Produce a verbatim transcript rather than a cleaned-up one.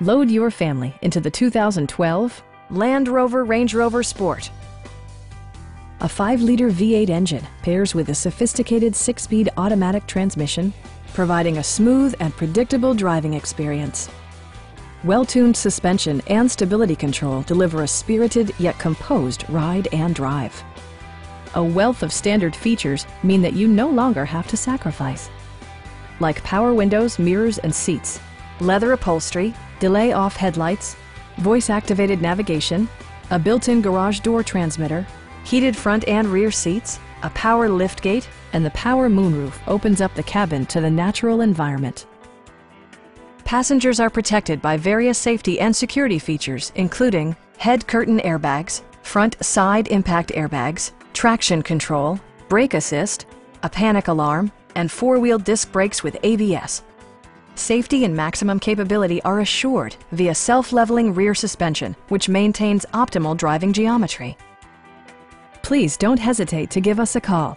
Load your family into the two thousand twelve Land Rover Range Rover Sport. A five liter V eight engine pairs with a sophisticated six-speed automatic transmission, providing a smooth and predictable driving experience. Well-tuned suspension and stability control deliver a spirited yet composed ride and drive. A wealth of standard features mean that you no longer have to sacrifice, like power windows, mirrors, and seats, leather upholstery, delay-off headlights, voice-activated navigation, a built-in garage door transmitter, heated front and rear seats, a power liftgate, and the power moonroof opens up the cabin to the natural environment. Passengers are protected by various safety and security features, including head curtain airbags, front side impact airbags, traction control, brake assist, a panic alarm, and four-wheel disc brakes with A B S. Safety and maximum capability are assured via self-leveling rear suspension, which maintains optimal driving geometry. Please don't hesitate to give us a call.